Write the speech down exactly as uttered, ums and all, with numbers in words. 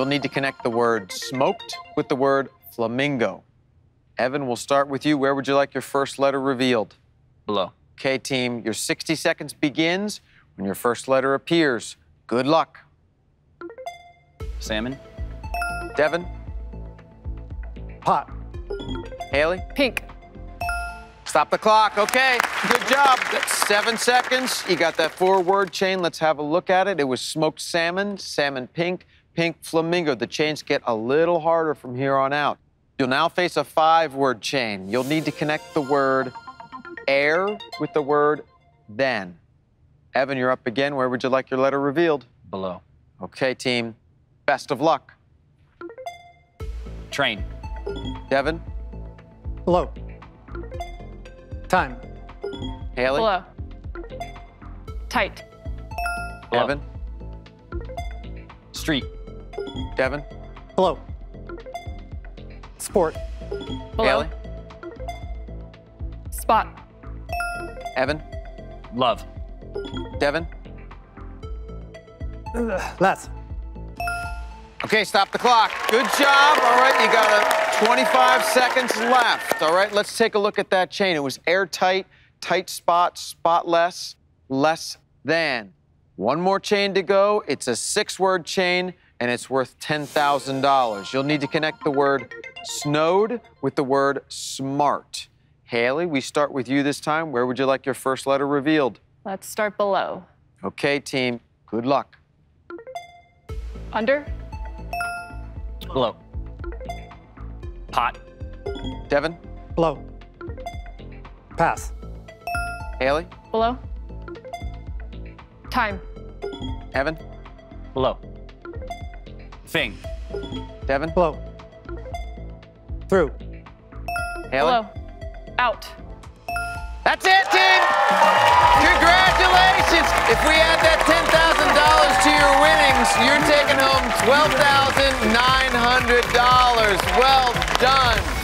You'll need to connect the word smoked with the word flamingo. Evan, we'll start with you. Where would you like your first letter revealed? Below. Okay, team, your sixty seconds begins when your first letter appears. Good luck. Salmon. Devin. Pot. Haley. Pink. Stop the clock, okay. Good job, that's seven seconds. You got that four-word chain, let's have a look at it. It was smoked salmon, salmon pink, pink flamingo. The chains get a little harder from here on out. You'll now face a five-word chain. You'll need to connect the word air with the word then. Evan, you're up again. Where would you like your letter revealed? Below. Okay, team. Best of luck. Train. Devin? Below. Time. Haley? Below. Tight. Below. Evan? Street. Devin? Below. Sport. Below. Haley? Spot. Evan? Love. Devin? Less. Okay, stop the clock. Good job. All right, you got a twenty-five seconds left. All right, let's take a look at that chain. It was airtight, tight spot, spotless, less than. One more chain to go. It's a six-word chain, and it's worth ten thousand dollars. You'll need to connect the word snowed with the word smart. Haley, we start with you this time. Where would you like your first letter revealed? Let's start below. Okay, team. Good luck. Under. Below. Pot. Devin? Below. Pass. Haley? Below. Time. Evan? Below. Thing. Devin? Below. Through. Haley? Below. Out. That's it, team! Congratulations! If we add that ten thousand dollars to your winnings, you're taking home twelve thousand nine hundred dollars. Well done.